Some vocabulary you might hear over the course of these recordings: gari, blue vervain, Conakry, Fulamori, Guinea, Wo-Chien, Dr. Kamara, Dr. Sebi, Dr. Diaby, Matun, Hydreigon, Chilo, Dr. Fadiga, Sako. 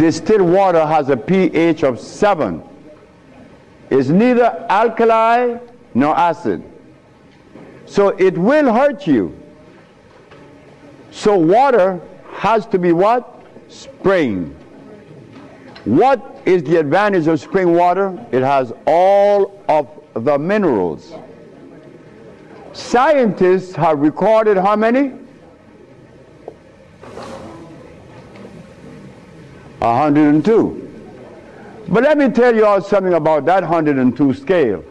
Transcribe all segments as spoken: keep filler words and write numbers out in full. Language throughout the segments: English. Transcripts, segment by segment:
distilled water has a pH of seven. It's neither alkali nor acid. So it will hurt you. So water has to be what? Spring. What is the advantage of spring water? It has all of the minerals. Scientists have recorded how many? one hundred two. But let me tell you all something about that one hundred two scale.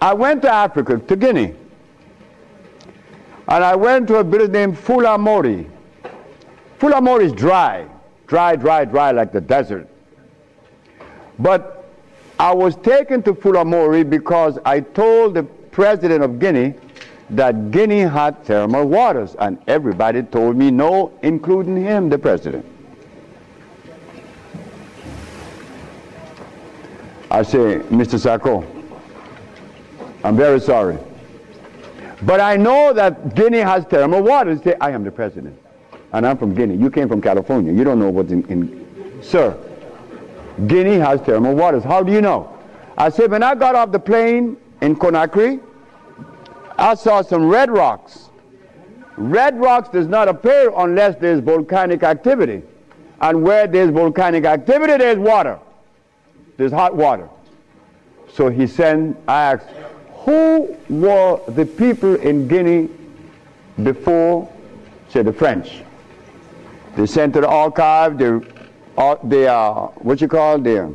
I went to Africa, to Guinea, and I went to a village named Fulamori. Fulamori is dry, dry, dry, dry like the desert. But I was taken to Fulamori because I told the president of Guinea that Guinea had thermal waters, and everybody told me no, including him, the president. I say, Mister Sako, I'm very sorry, but I know that Guinea has thermal water. Say, I am the president, and I'm from Guinea. You came from California. You don't know what's in, in... Sir, Guinea has thermal waters. How do you know? I said, when I got off the plane in Conakry, I saw some red rocks. Red rocks does not appear unless there's volcanic activity. And where there's volcanic activity, there's water. There's hot water. So he sent, I asked, who were the people in Guinea before, say, the French? They sent to the archive, the, uh, the uh, what you call, the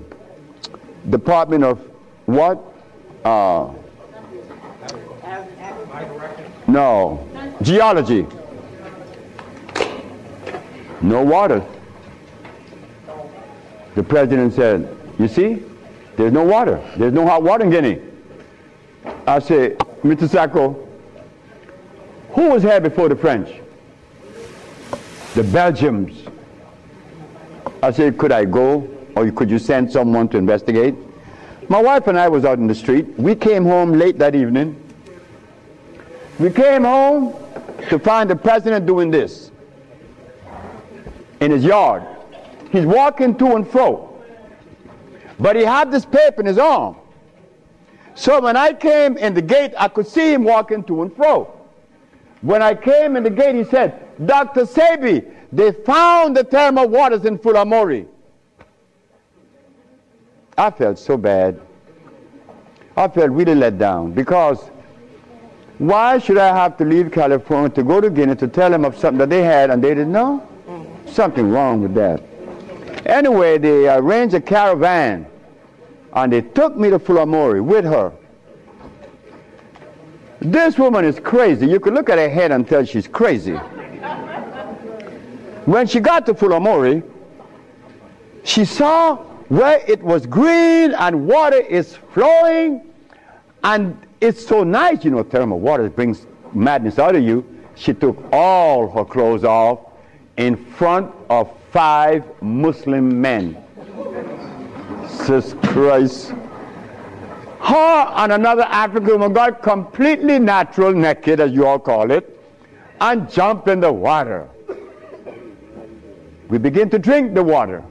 Department of what? Uh, no, geology. No water. The president said, you see, there's no water. There's no hot water in Guinea. I say, Mister Sako, who was here before the French? The Belgians. I say, could I go, or could you send someone to investigate? My wife and I was out in the street. We came home late that evening. We came home to find the president doing this in his yard. He's walking to and fro. But he had this paper in his arm. So when I came in the gate, I could see him walking to and fro. When I came in the gate, he said, Doctor Sebi, they found the thermal waters in Fulamori. I felt so bad. I felt really let down, because why should I have to leave California to go to Guinea to tell them of something that they had and they didn't know? Something wrong with that. Anyway, they arranged a caravan, and they took me to Fulamori with her. This woman is crazy. You could look at her head and tell she's crazy. When she got to Fulamori, she saw where it was green and water is flowing, and it's so nice, you know, thermal water brings madness out of you. She took all her clothes off in front of five Muslim men. Jesus Christ. Her and another African woman got completely natural, naked, as you all call it, and jumped in the water. We begin to drink the water.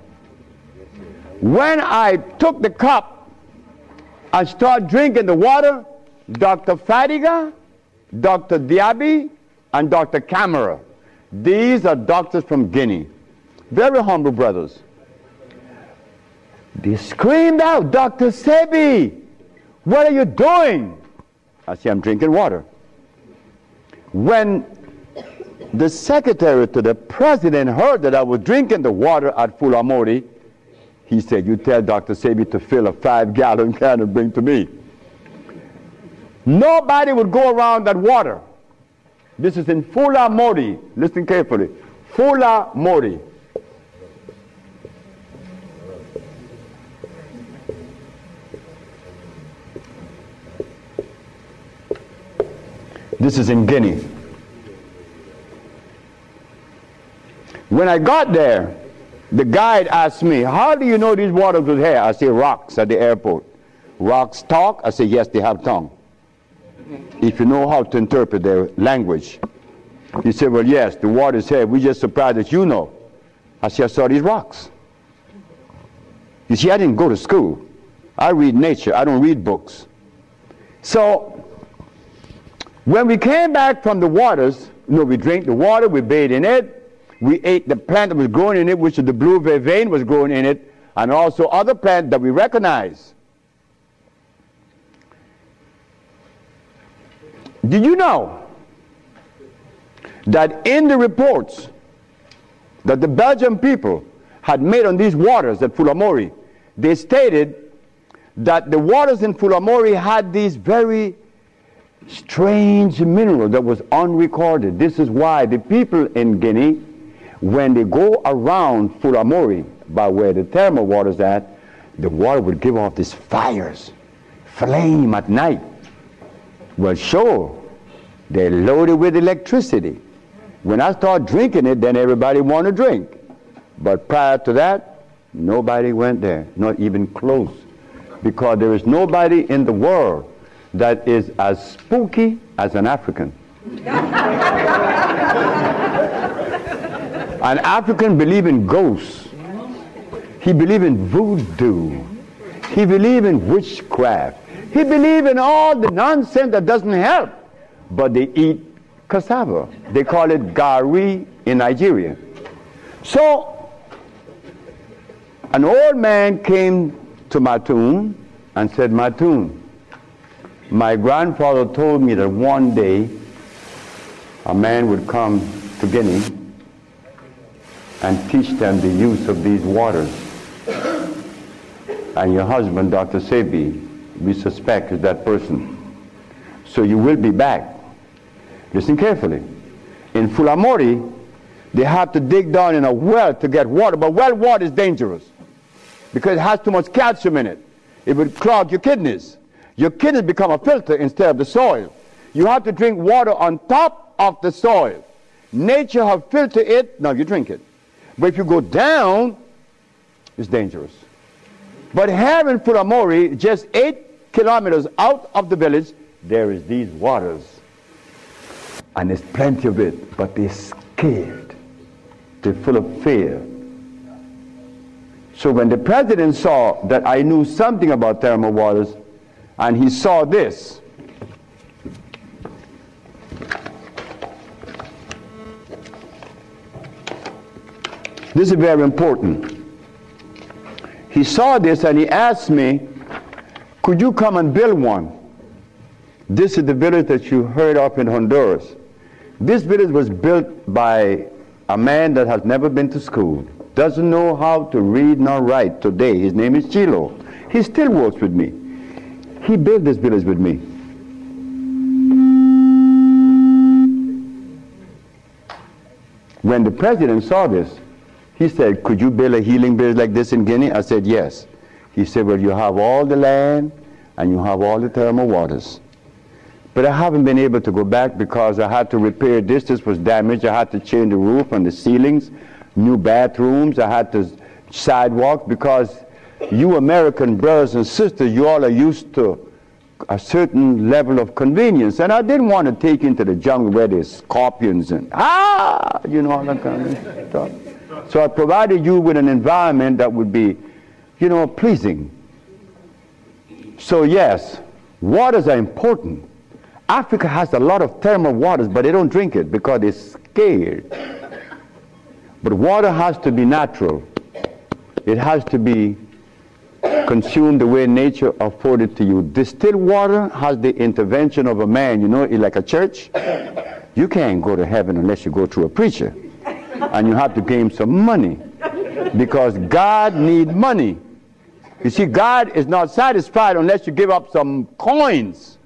When I took the cup and started drinking the water, Doctor Fadiga, Doctor Diaby, and Doctor Kamara, these are doctors from Guinea, very humble brothers. They screamed out, Doctor Sebi, what are you doing? I said, I'm drinking water. When the secretary to the president heard that I was drinking the water at Fulamori, he said, you tell Doctor Sebi to fill a five-gallon can and bring to me. Nobody would go around that water. This is in Fulamori. Listen carefully. Fulamori. This is in Guinea. When I got there, the guide asked me, how do you know these waters was here? I say, rocks at the airport. Rocks talk? I say, yes, they have tongue. If you know how to interpret their language. He said, well, yes, the water's here. We're just surprised that you know. I just saw these rocks. You see, I didn't go to school. I read nature. I don't read books. So when we came back from the waters, you know, we drank the water, we bathed in it, we ate the plant that was growing in it, which is the blue vervain was growing in it, and also other plants that we recognize. Did you know that in the reports that the Belgian people had made on these waters at Fulamori, they stated that the waters in Fulamori had these very strange mineral that was unrecorded. This is why the people in Guinea, when they go around Fulamori, by where the thermal water is at, the water would give off these fires, flame at night. Well, sure, they're loaded with electricity. When I start drinking it, then everybody want to drink. But prior to that, nobody went there, not even close, because there is nobody in the world that is as spooky as an African. An African believes in ghosts. He believes in voodoo. He believes in witchcraft. He believes in all the nonsense that doesn't help. But they eat cassava. They call it gari in Nigeria. So an old man came to Matun and said, "Matun, my grandfather told me that one day a man would come to Guinea and teach them the use of these waters. And your husband, Doctor Sebi, we suspect is that person. So you will be back." Listen carefully. In Fulamori, they have to dig down in a well to get water, but well water is dangerous because it has too much calcium in it. It would clog your kidneys. Your kidneys become a filter instead of the soil. You have to drink water on top of the soil. Nature has filtered it, now you drink it. But if you go down, it's dangerous. But here in Fulamori, just eight kilometers out of the village, there is these waters. And there's plenty of it, but they're scared. They're full of fear. So when the president saw that I knew something about thermal waters, and he saw this. This is very important. He saw this and he asked me, "Could you come and build one?" This is the village that you heard of in Honduras. This village was built by a man that has never been to school, doesn't know how to read nor write today. His name is Chilo. He still works with me. He built this village with me. When the president saw this, he said, "Could you build a healing village like this in Guinea?" I said, "Yes." He said, "Well, you have all the land and you have all the thermal waters." But I haven't been able to go back because I had to repair this. This was damaged. I had to change the roof and the ceilings, new bathrooms. I had to sidewalk because you American brothers and sisters, you all are used to a certain level of convenience. And I didn't want to take you into the jungle where there's scorpions and, ah, you know, all that kind of stuff. So I provided you with an environment that would be, you know, pleasing. So yes, waters are important. Africa has a lot of thermal waters, but they don't drink it because they're scared. But water has to be natural. It has to be consume the way nature afforded to you. Distilled water has the intervention of a man, you know, like a church. You can't go to heaven unless you go through a preacher. And you have to gain some money because God needs money. You see, God is not satisfied unless you give up some coins.